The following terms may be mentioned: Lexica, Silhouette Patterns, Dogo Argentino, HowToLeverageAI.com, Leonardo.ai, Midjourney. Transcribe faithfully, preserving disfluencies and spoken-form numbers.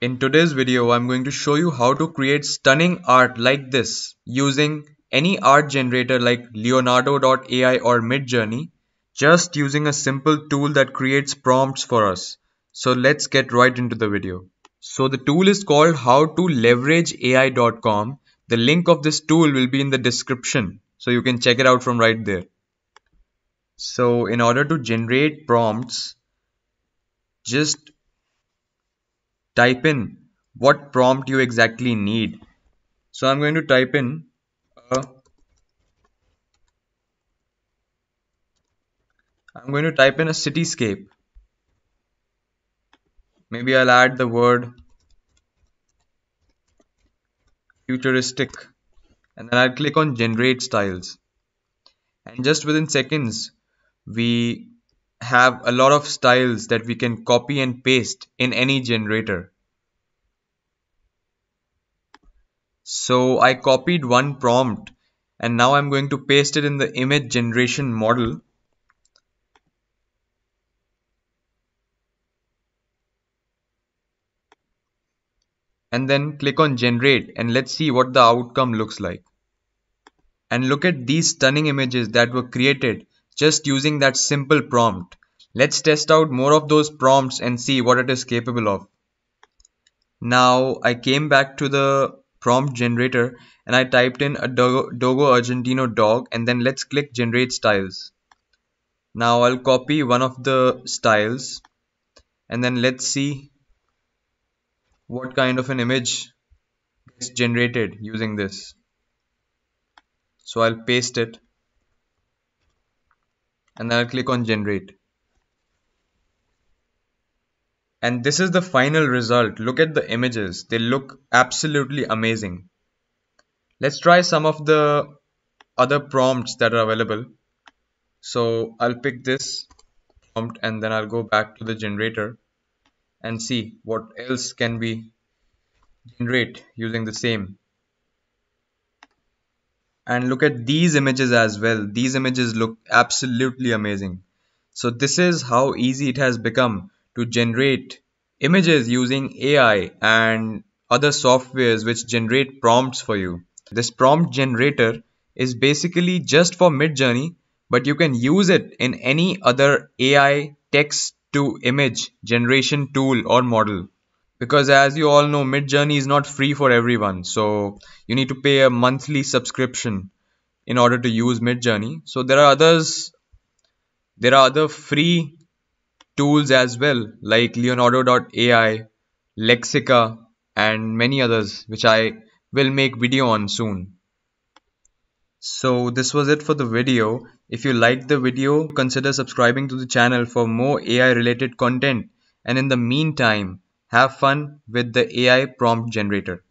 In today's video, I'm going to show you how to create stunning art like this using any art generator like Leonardo dot A I or Midjourney, just using a simple tool that creates prompts for us. So let's get right into the video. So the tool is called How To Leverage A I dot com. The link of this tool will be in the description, so you can check it out from right there. So in order to generate prompts, just type in what prompt you exactly need. So I'm going to type in a, I'm going to type in a cityscape. Maybe I'll add the word futuristic and then I'll click on generate styles. And just within seconds, we have a lot of styles that we can copy and paste in any generator. So I copied one prompt and now I'm going to paste it in the image generation model. And then click on generate and let's see what the outcome looks like. And look at these stunning images that were created just using that simple prompt. Let's test out more of those prompts and see what it is capable of. Now I came back to the prompt generator and I typed in a Dogo, Dogo Argentino dog and then let's click generate styles. Now I'll copy one of the styles and then let's see what kind of an image is generated using this. So I'll paste it. And then I'll click on generate. And this is the final result. Look at the images. They look absolutely amazing. Let's try some of the other prompts that are available. So I'll pick this prompt and then I'll go back to the generator and see what else can we generate using the same. And look at these images as well. These images look absolutely amazing. So this is how easy it has become to generate images using A I and other softwares which generate prompts for you. This prompt generator is basically just for Midjourney, but you can use it in any other A I text to image generation tool or model. Because as you all know, Midjourney is not free for everyone. So you need to pay a monthly subscription in order to use Midjourney. So there are others, there are other free tools as well, like Leonardo dot A I, Lexica, and many others, which I will make video on soon. So this was it for the video. If you liked the video, consider subscribing to the channel for more A I related content. And in the meantime, have fun with the A I prompt generator.